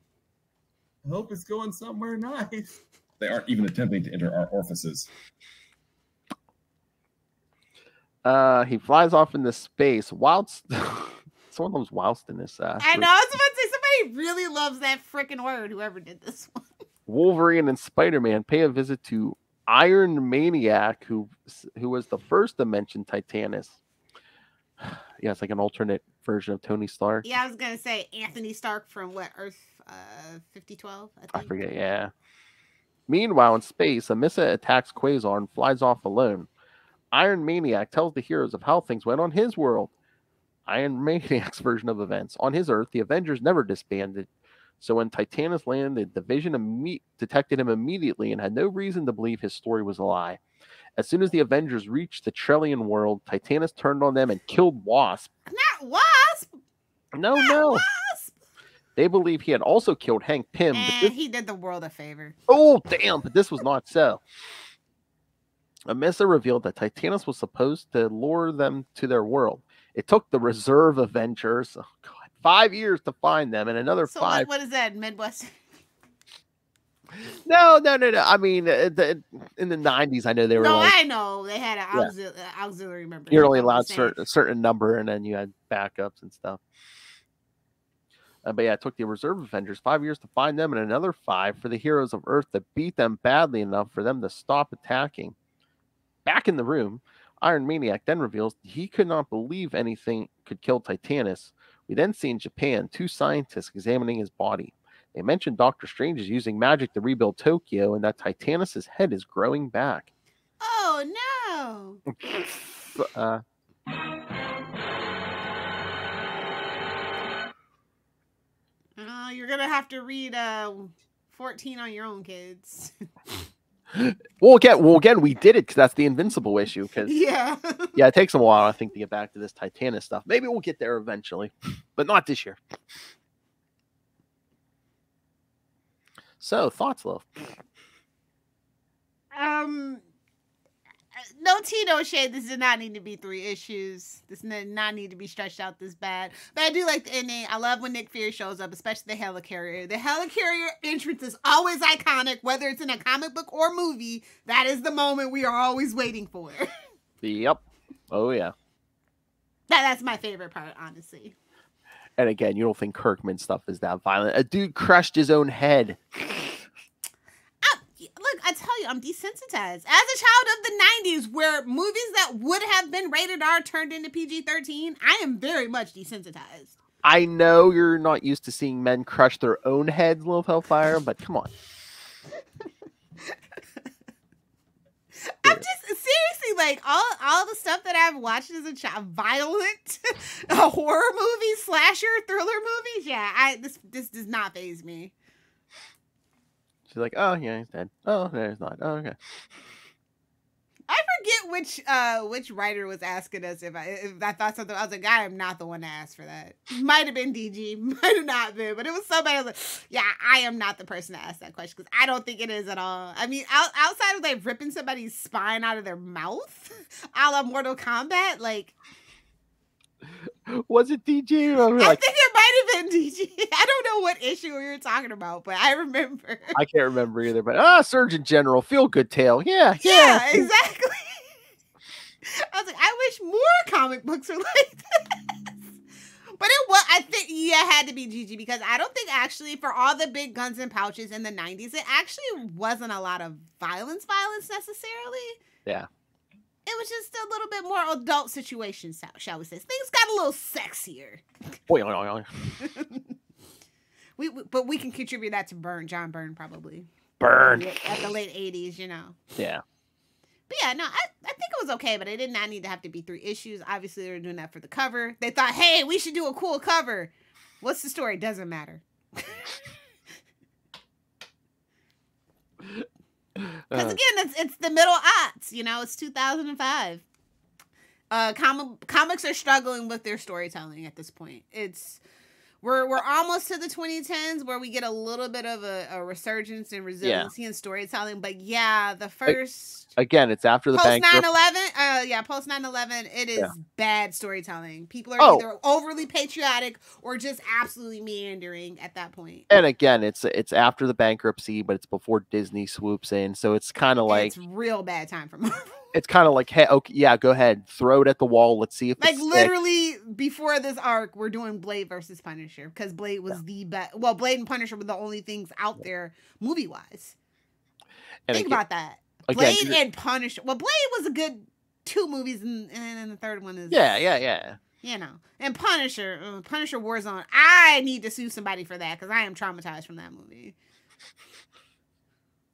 I hope it's going somewhere nice. They aren't even attempting to enter our orifices. Uh, he flies off into space. Whilst someone loves whilst in this. Uh, I know. I was about to say somebody really loves that freaking word. Whoever did this one. Wolverine and Spider-Man pay a visit to Iron Maniac, who who was the first to mention Titannus. Yeah, it's like an alternate version of Tony Stark. Yeah, I was gonna say Anthony Stark from what Earth uh, fifty twelve. I, think. I forget. Yeah. Meanwhile, in space, Amissa attacks Quasar and flies off alone. Iron Maniac tells the heroes of how things went on his world. Iron Maniac's version of events. On his Earth, the Avengers never disbanded. So when Titannus landed, the Vision detected him immediately and had no reason to believe his story was a lie. As soon as the Avengers reached the Trellian world, Titannus turned on them and killed Wasp. Not Wasp! No, Not no. Wasp! They believe he had also killed Hank Pym. And but this... he did the world a favor. Oh, damn, but this was not so. Amissa revealed that Titannus was supposed to lure them to their world. It took the reserve Avengers oh God, five years to find them, and another so five. What, what is that, Midwest? No, no, no, no. I mean, the, in the nineties, I know they were. No, like, I know they had an auxil yeah. auxiliary member. You're only allowed certain, a certain number, and then you had backups and stuff. Uh, but yeah, it took the reserve Avengers five years to find them, and another five for the heroes of Earth to beat them badly enough for them to stop attacking. Back in the room, Iron Maniac then reveals he could not believe anything could kill Titannus. We then see in Japan two scientists examining his body. They mentioned Doctor Strange is using magic to rebuild Tokyo and that Titannus's head is growing back. Oh, no! uh, uh, you're going to have to read uh, fourteen on your own, kids. Well, again, well, again, we did it because that's the Invincible issue. Because yeah, yeah, it takes a while, I think, to get back to this Titannus stuff. Maybe we'll get there eventually, but not this year. So, thoughts, love? Um, no tea, no shade. This did not need to be three issues. This did not need to be stretched out this bad. But I do like the ending. I love when Nick Fury shows up, especially the Helicarrier. The Helicarrier entrance is always iconic, whether it's in a comic book or movie. That is the moment we are always waiting for. Yep. Oh, yeah. That, that's my favorite part, honestly. And again, you don't think Kirkman stuff is that violent. A dude crushed his own head. Look, I tell you, I'm desensitized. As a child of the nineties, where movies that would have been rated R turned into P G thirteen, I am very much desensitized. I know you're not used to seeing men crush their own heads, Lilith Hellfire, but come on. I'm just, seriously, like, all, all the stuff that I've watched as a child, violent, horror movies, slasher, thriller movies, yeah, I this, this does not faze me. She's like, oh yeah, he's dead. Oh, no, he's not. Oh, okay. I forget which uh which writer was asking us if I if I thought something. I was like, I am not the one to ask for that. Might have been D G, might have not been, but it was somebody. I was like, yeah, I am not the person to ask that question because I don't think it is at all. I mean, out, outside of like ripping somebody's spine out of their mouth, a la Mortal Kombat, like. Was it D G? I, like, I think it might have been D G. I don't know what issue we were talking about, but I remember. I can't remember either, but ah, oh, Surgeon General, feel good tale. Yeah, yeah. Yeah, exactly. I was like, I wish more comic books were like this. But it was, I think, yeah, it had to be G G because I don't think actually for all the big guns and pouches in the nineties, it actually wasn't a lot of violence, violence necessarily. Yeah. It it was just a little bit more adult situation, shall we say. Things got a little sexier. Boy, boy, boy. we, we, but we can contribute that to Byrne, John Byrne, probably. Byrne. At the late eighties, you know. Yeah. But yeah, no, I, I think it was okay, but it did not need to have to be three issues. Obviously, they were doing that for the cover. They thought, hey, we should do a cool cover. What's the story? Doesn't matter. Because again, it's it's the middle aughts, you know. It's two thousand five. Uh, comic comics are struggling with their storytelling at this point. It's we're we're almost to the twenty tens where we get a little bit of a, a resurgence and resiliency yeah. in storytelling. But yeah, the first again, it's after the post nine eleven. Uh, yeah, post nine eleven. It is yeah. bad storytelling. People are oh. either overly patriotic or just absolutely meandering at that point. And again, it's it's after the bankruptcy, but it's before Disney swoops in. So it's kind of like it's real bad time for Marvel. It's kind of like, hey, okay, yeah, go ahead, throw it at the wall. Let's see if like literally sticks. Before this arc, we're doing Blade versus Punisher because Blade was yeah. the best. Well, Blade and Punisher were the only things out there movie wise. And Think again, about that, Blade again, and Punisher. Well, Blade was a good two movies, and then the third one is yeah, yeah, yeah. You know, and Punisher, uh, Punisher Warzone. I need to sue somebody for that because I am traumatized from that movie.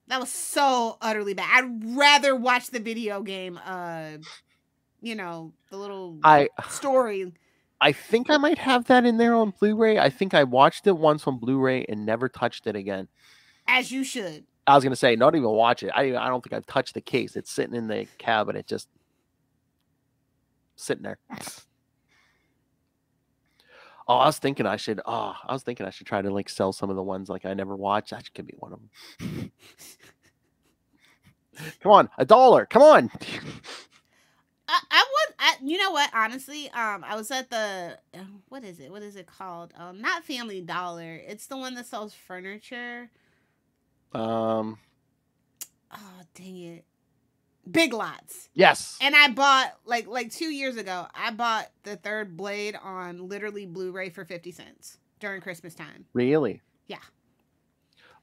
That was so utterly bad. I'd rather watch the video game, uh, you know, the little I, story. I think I might have that in there on Blu-ray. I think I watched it once on Blu-ray and never touched it again. As you should. I was going to say, not even watch it. I, I don't think I've touched the case. It's sitting in the cabinet, just sitting there. Oh, I was thinking I should. Oh, I was thinking I should try to like sell some of the ones like I never watched. That could be one of them. Come on, a dollar. Come on. I, I was. I, you know what? Honestly, um, I was at the what is it? What is it called? Um, not Family Dollar. It's the one that sells furniture. Um. Oh dang it! Big Lots. Yes. And I bought like like two years ago, I bought the third Blade on literally Blu-ray for fifty cents during Christmas time. Really? Yeah.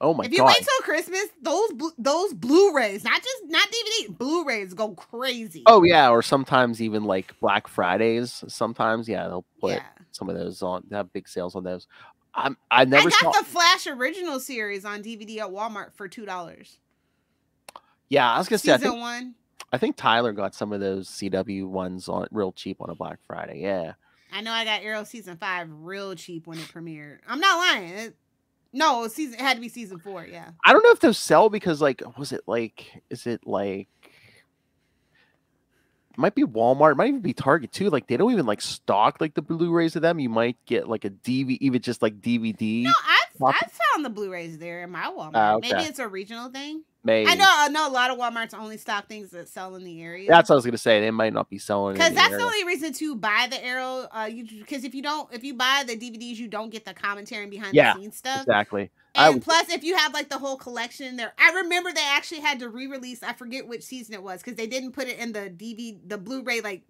Oh my god. If you god. wait till Christmas, those bl those Blu-rays, not just not D V D, Blu-rays go crazy. Oh yeah, or sometimes even like Black Fridays, sometimes yeah, they'll put yeah. some of those on. They have big sales on those. I'm I never I got saw the Flash original series on D V D at Walmart for two dollars. Yeah, I was gonna say I think, one. I think Tyler got some of those C W ones on real cheap on a Black Friday. Yeah, I know I got Arrow season five real cheap when it premiered. I'm not lying. It, no, season it had to be season four. Yeah, I don't know if those sell because like was it like is it like it might be Walmart, it might even be Target too. Like they don't even like stock like the Blu-rays of them. You might get like a D V D, even just like D V D. No, I've I've found the Blu-rays there in my Walmart. Uh, okay. Maybe it's a regional thing. Maybe. I know, I know a lot of Walmarts only stock things that sell in the area. That's what I was going to say. They might not be selling because that's area. The only reason to buy the Arrow. Because uh, if you don't, if you buy the D V Ds, you don't get the commentary and behind yeah, the scenes stuff. Exactly. And I, plus, if you have like the whole collection there, I remember they actually had to re-release. I forget which season it was because they didn't put it in the D V D, the Blu-ray like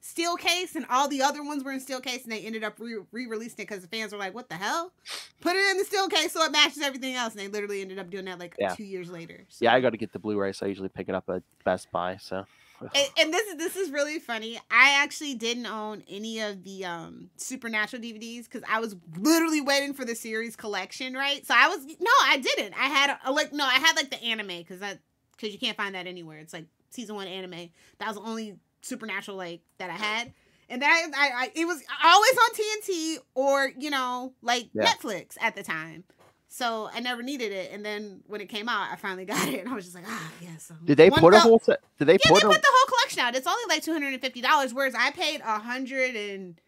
steel case, and all the other ones were in steel case, and they ended up re-releasing it because the fans were like, "What the hell? Put it in the steel case so it matches everything else." And they literally ended up doing that like yeah. two years later. So. Yeah, I got to get the Blu-ray, so I usually pick it up at Best Buy. So, and, and this is this is really funny. I actually didn't own any of the um, Supernatural D V Ds because I was literally waiting for the series collection, right? So I was no, I didn't. I had a, like no, I had like the anime because that because you can't find that anywhere. It's like season one anime. That was the only Supernatural like that I had, and then I, I, I it was always on T N T or you know like yeah. Netflix at the time, so I never needed it. And then when it came out, I finally got it, and I was just like, ah, yes. Did they put a whole? Did they? Yeah, put they put the whole collection out. It's only like two hundred and fifty dollars, whereas I paid a hundred and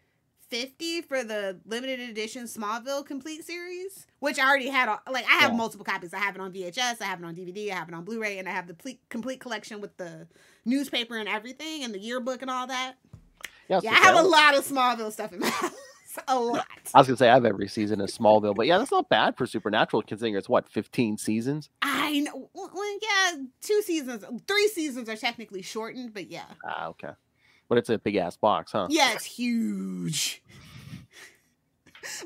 fifty for the limited edition Smallville complete series, which I already had. Like I have yeah. multiple copies. I have it on V H S, I have it on D V D, I have it on Blu-ray, and I have the complete complete collection with the newspaper and everything and the yearbook and all that. Yeah, yeah I have a lot of Smallville stuff in my house. A lot. I was gonna say I have every season of Smallville, but yeah, that's not bad for Supernatural considering it's what fifteen seasons. I know. Well, yeah, two seasons, three seasons are technically shortened, but yeah. Ah, okay. But it's a big ass box, huh? Yeah, it's huge.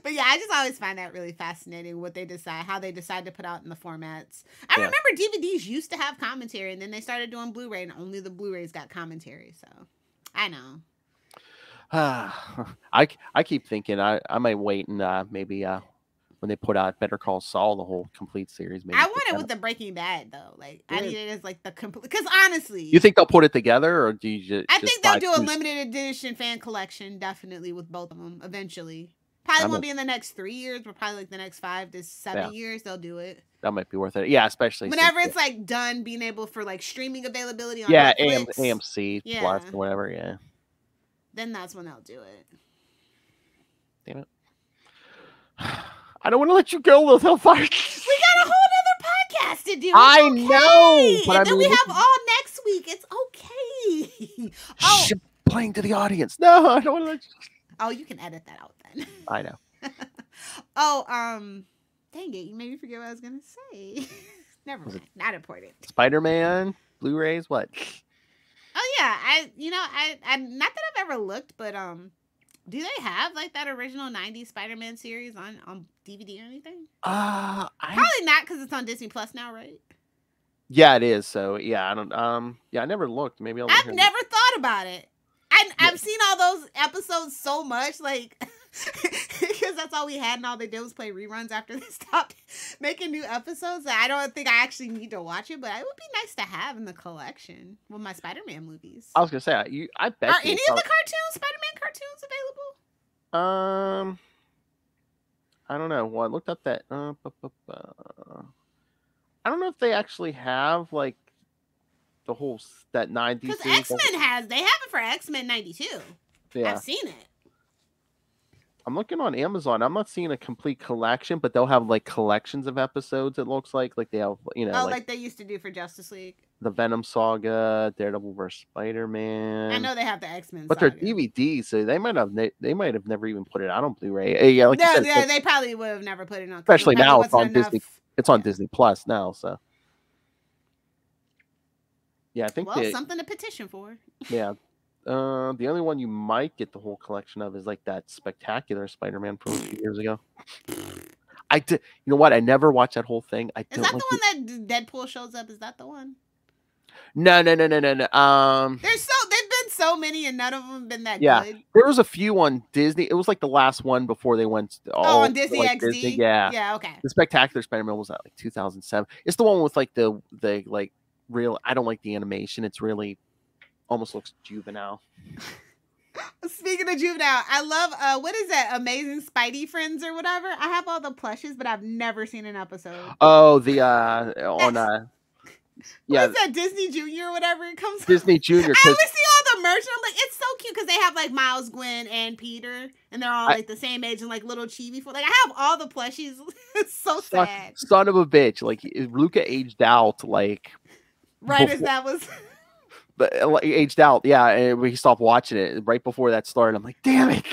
But yeah, I just always find that really fascinating what they decide, how they decide to put out in the formats. I yeah. remember D V Ds used to have commentary, and then they started doing Blu-ray, and only the Blu-rays got commentary. So I know. Uh, I, I keep thinking I, I might wait and uh, maybe uh, when they put out Better Call Saul, the whole complete series. Maybe I want it with the Breaking Bad, though. Like, yeah. I need it as like the complete. Because honestly. You think they'll put it together, or do you just. I think just they'll do a limited edition fan collection, definitely, with both of them eventually. Probably I'm won't a, be in the next three years, but probably like the next five to seven yeah. years, they'll do it. That might be worth it. Yeah, especially whenever since, it's yeah. like done, being able for like streaming availability on yeah, Netflix. A M C yeah. Plus or whatever, yeah. Then that's when they'll do it. Damn it. I don't want to let you go, Lilith Hellfire. We got a whole other podcast to do. It's I okay. know. But and then I'm we have all next week. It's okay. Oh. She's playing to the audience. No, I don't want to let you. Oh, you can edit that out then. I know. oh, um, dang it. You made me forget what I was going to say. Never mind. Not important. Spider-Man, Blu-rays, what? Oh yeah, I you know I I not that I've ever looked, but um, do they have like that original nineties Spider-Man series on on D V D or anything? Uh, I... probably not because it's on Disney Plus now, right? Yeah, it is. So yeah, I don't um yeah I never looked. Maybe I'll I've never that. thought about it. I yeah. I've seen all those episodes so much, like. Because that's all we had, and all they did was play reruns after they stopped making new episodes. I don't think I actually need to watch it, but it would be nice to have in the collection with my Spider-Man movies. I was gonna say, you, I bet. Are any of the cartoons, Spider-Man cartoons, available? Um, I don't know. Well, I looked up that. Uh, bu bu bu. I don't know if they actually have like the whole that ninety. Because X-Men has, they have it for X-Men ninety-two. Yeah, I've seen it. I'm looking on Amazon. I'm not seeing a complete collection, but they'll have like collections of episodes. It looks like, like they have, you know, oh, like, like they used to do for Justice League, the Venom Saga, Daredevil versus Spider-Man. I know they have the X-Men, but saga. They're D V Ds, so they might have they might have never even put it out on Blu-ray. Yeah, like no, said, yeah, they probably would have never put it on. Especially now, it's on enough. Disney. It's on yeah. Disney Plus now, so yeah, I think well, they, something to petition for. Yeah. Uh, the only one you might get the whole collection of is like that Spectacular Spider-Man from a few years ago. I did. You know what? I never watched that whole thing. I is don't that like the one it. that Deadpool shows up? Is that the one? No, no, no, no, no, no. Um, there's so there've been so many, and none of them have been that yeah. good. There was a few on Disney. It was like the last one before they went. All, oh, on Disney like, X D. Disney. Yeah, yeah, okay. The Spectacular Spider-Man was that like two thousand seven. It's the one with like the the like real. I don't like the animation. It's really. Almost looks juvenile. Speaking of juvenile, I love, uh, what is that? Amazing Spidey Friends or whatever. I have all the plushes, but I've never seen an episode. Oh, the, uh, on, uh, yeah. What is that, Disney Junior or whatever it comes Disney Junior. I always see all the merch, and I'm like, it's so cute, because they have, like, Miles, Gwen, and Peter, and they're all, like, I, the same age, and, like, little chibi. Like, I have all the plushies. It's so son, sad. Son of a bitch. Like, Luca aged out, like. Right before. As that was. But aged out, yeah, and we stopped watching it right before that started. I'm like, damn it.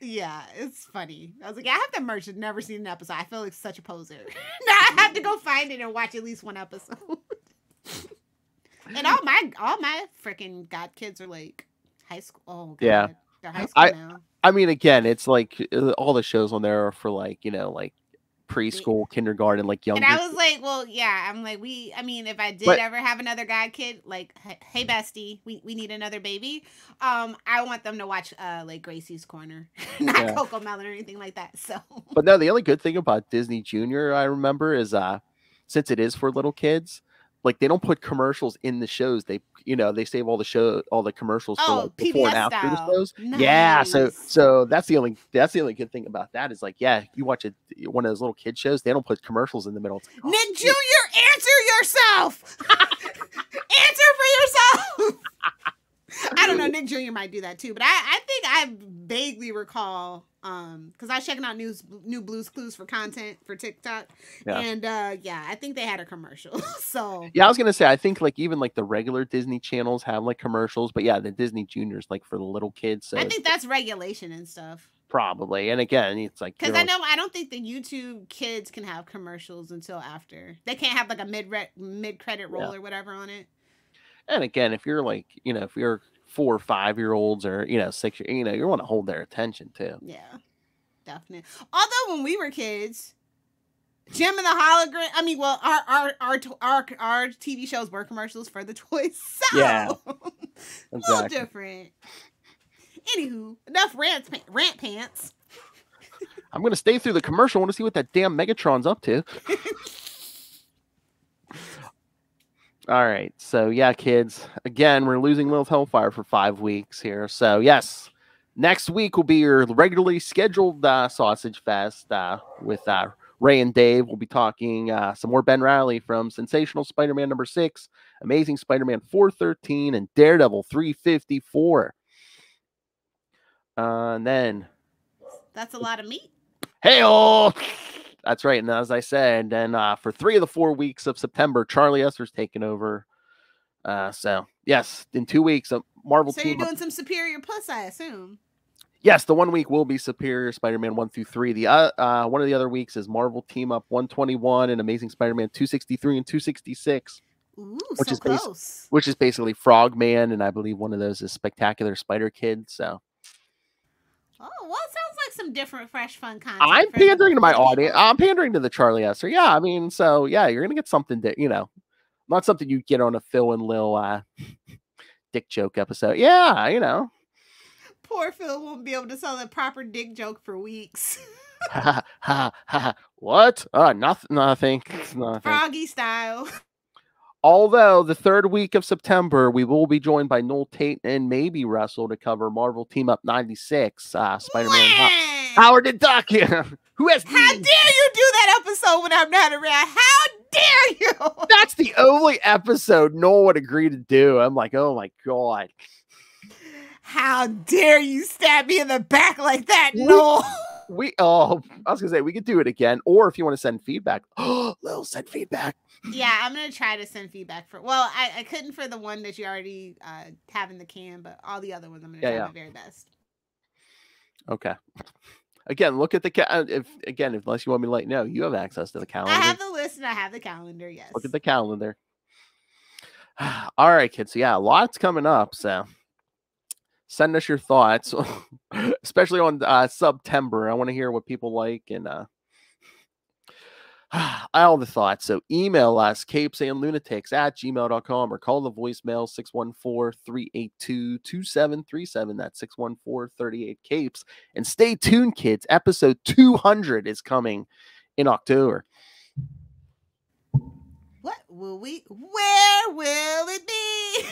Yeah, it's funny. I was like, I have that merch. I've never seen an episode. I feel like such a poser. Now I have to go find it and watch at least one episode. And all my all my freaking godkids are like high school. Oh, God. Yeah, they're high school I, now. I mean, again, it's like all the shows on there are for like you know like. preschool, kindergarten, like young. And I was like, well, yeah, I'm like, we, I mean, if I did but, ever have another god kid, like, hey, bestie, we, we need another baby. Um, I want them to watch, uh, like Gracie's Corner, not yeah. Coco Melon or anything like that. So, but no, the only good thing about Disney Junior I remember is, uh, since it is for little kids, like they don't put commercials in the shows. They, you know, they save all the show, all the commercials for oh, like before and after style. the shows. Nice. Yeah, so so that's the only that's the only good thing about that is like, yeah, you watch a, one of those little kid shows. They don't put commercials in the middle. Like, oh, Nick Junior, answer yourself. Answer for yourself. I don't know. Nick Junior might do that too, but I, I think I vaguely recall. Um, because I was checking out news, new Blue's Clues for content for TikTok, yeah. and uh, yeah, I think they had a commercial. So yeah, I was gonna say I think like even like the regular Disney channels have like commercials, but yeah, the Disney Junior's like for the little kids. So I think that's regulation and stuff. Probably, and again, it's like because I know I don't think the YouTube kids can have commercials until after they can't have like a mid mid credit roll yeah. or whatever on it. And again, if you're like you know if you're four or five year olds or, you know, six, you know, you want to hold their attention too. Yeah, definitely. Although when we were kids, Jim and the Hologram, I mean, well, our, our, our, our, our T V shows were commercials for the toys. So yeah, a little different. Anywho, enough rant, rant pants. I'm going to stay through the commercial. I want to see what that damn Megatron's up to. All right. So, yeah, kids. Again, we're losing Lilith Hellfire for five weeks here. So, yes, next week will be your regularly scheduled uh, Sausage Fest uh, with uh, Ray and Dave. We'll be talking uh, some more Ben Reilly from Sensational Spider-Man number six, Amazing Spider-Man four thirteen, and Daredevil three fifty-four. Uh, and then... That's a lot of meat. Hey-oh! That's right. And as I said, then uh, for three of the four weeks of September, Charlie Esther's taking over. Uh, so, yes, in two weeks, a Marvel Team-Up. So you're doing some Superior Plus, I assume. Yes, the one week will be Superior Spider-Man one through three. The uh, uh, one of the other weeks is Marvel Team-Up one twenty-one and Amazing Spider-Man two sixty-three and two sixty-six. Ooh, which so is close. Which is basically Frogman, and I believe one of those is Spectacular Spider-Kid. So. Oh, well, it sounds like some different, fresh, fun content. I'm pandering to my audience. I'm pandering to the Charlie Esther. Yeah, I mean, so, yeah, you're going to get something that, you know, not something you get on a Phil and Lil uh, dick joke episode. Yeah, you know. Poor Phil won't be able to sell the proper dick joke for weeks. Ha, ha, ha. What? Uh, nothing, nothing. nothing. Froggy style. Although the third week of September, we will be joined by Noel Tate and maybe Russell to cover Marvel Team-Up ninety-six, uh, Spider-Man Howard the Duck. Who has How dare you do that episode when I'm not around? How dare you? That's the only episode Noel would agree to do. I'm like, oh my God. How dare you stab me in the back like that, we, Noel? We, oh, I was going to say, we could do it again. Or if you want to send feedback, oh, Lil, send feedback. Yeah, I'm going to try to send feedback for, well, I, I couldn't for the one that you already uh, have in the can, but all the other ones I'm going to yeah, try yeah. my very best. Okay. Again, look at the, ca if again, unless you want me to let you know, you have access to the calendar. I have the list and I have the calendar, yes. Look at the calendar. All right, kids. So yeah, lots coming up, so send us your thoughts, especially on uh, September. I want to hear what people like and, uh, all the thoughts. So email us capesandlunatics at gmail dot com or call the voicemail six one four, three eight two, two seven three seven. That's six one four, three eight capes. And stay tuned, kids. Episode two hundred is coming in October. What will we, where will it be?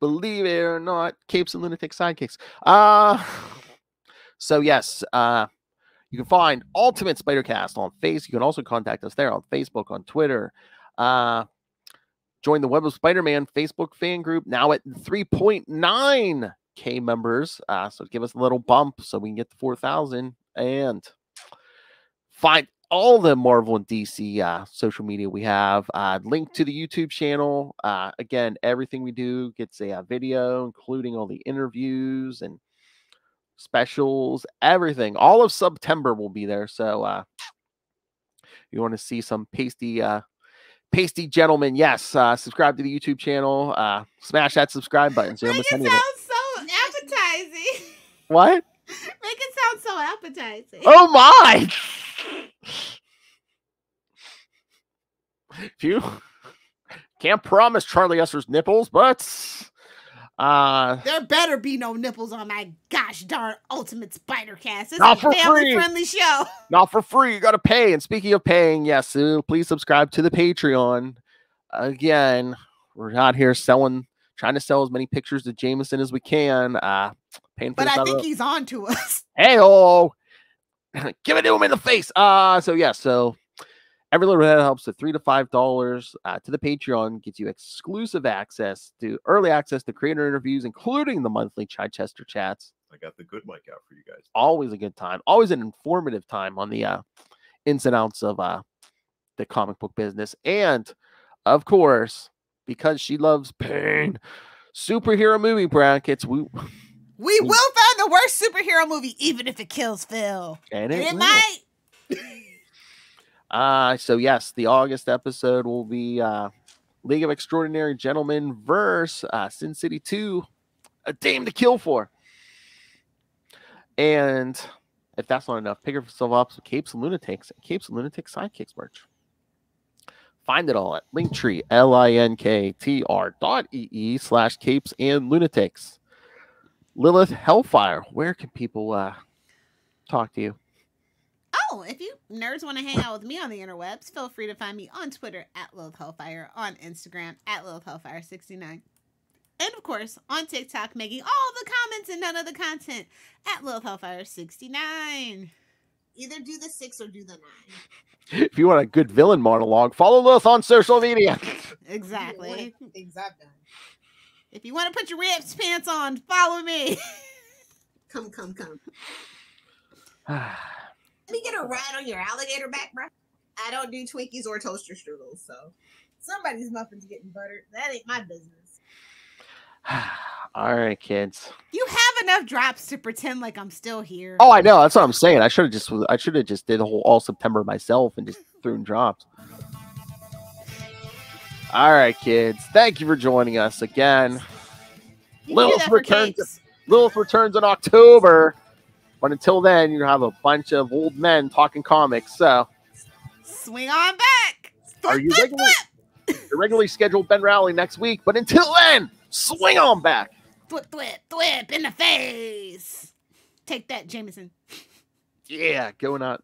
Believe it or not, Capes and Lunatic Sidekicks. Uh, so yes, uh, you can find Ultimate Spider-Cast on Face. You can also contact us there on Facebook, on Twitter. Uh, join the Web of Spider-Man Facebook fan group, now at three point nine K members. Uh, so give us a little bump so we can get to four thousand. And find all the Marvel and D C uh, social media we have. Uh, link to the YouTube channel. Uh, again, everything we do gets a, a video, including all the interviews and specials, everything. All of September will be there, so uh you want to see some pasty uh pasty gentlemen, yes, uh subscribe to the YouTube channel, uh smash that subscribe button so you don't miss any of it. Make it sound so appetizing. What? Make it sound so appetizing. Oh my. If you can't promise Charlie Esther's nipples, but Uh, there better be no nipples on my gosh darn Ultimate Spider-Cast. It's a family-friendly show. Not for free. You got to pay. And speaking of paying, yes, please subscribe to the Patreon. Again, we're out here selling, trying to sell as many pictures to Jameson as we can. Uh, paying for but I think he's on to us. Hey-oh. Give it to him in the face. Uh, so, yeah, so... Every little bit helps. The three to five dollars uh, to the Patreon gets you exclusive access to early access to creator interviews, including the monthly Chichester chats. I got the good mic out for you guys. Always a good time. Always an informative time on the uh, ins and outs of uh, the comic book business, and of course, because she loves pain, superhero movie brackets. We we will find the worst superhero movie, even if it kills Phil, and it, and it might. Uh, so yes, the August episode will be, uh, League of Extraordinary Gentlemen versus uh, Sin City two, a dame to kill for. And if that's not enough, pick yourself up some Capes and Lunatics and Capes and Lunatics Sidekicks merch. Find it all at Linktree, L-I-N-K-T-R dot E-E slash Capes and Lunatics. Lilith Hellfire, where can people uh, talk to you? Oh, if you nerds want to hang out with me on the interwebs, feel free to find me on Twitter at Lilith Hellfire, on Instagram at Lilith Hellfire sixty-nine, and of course on TikTok, making all the comments and none of the content at Lilith Hellfire sixty-nine. Either do the six or do the nine. If you want a good villain monologue, follow Lilith on social media. Exactly. Exactly. If you want to put your rips pants on, follow me. Come, come, come. Let me get a ride on your alligator back, bro. I don't do Twinkies or toaster strudels, so somebody's muffins getting buttered. That ain't my business. All right, kids. You have enough drops to pretend like I'm still here. Oh, I know. That's what I'm saying. I should have just I should have just did a whole all September myself and just threw in drops. All right, kids. Thank you for joining us again. Lilith returns. Lilith returns in October. But until then, you have a bunch of old men talking comics, so... Swing on back! Flip, are you flip, regularly, flip. You're regularly scheduled Ben Rowley next week, but until then, swing on back! Thwip, thwip, thwip in the face! Take that, Jameson. Yeah, going out...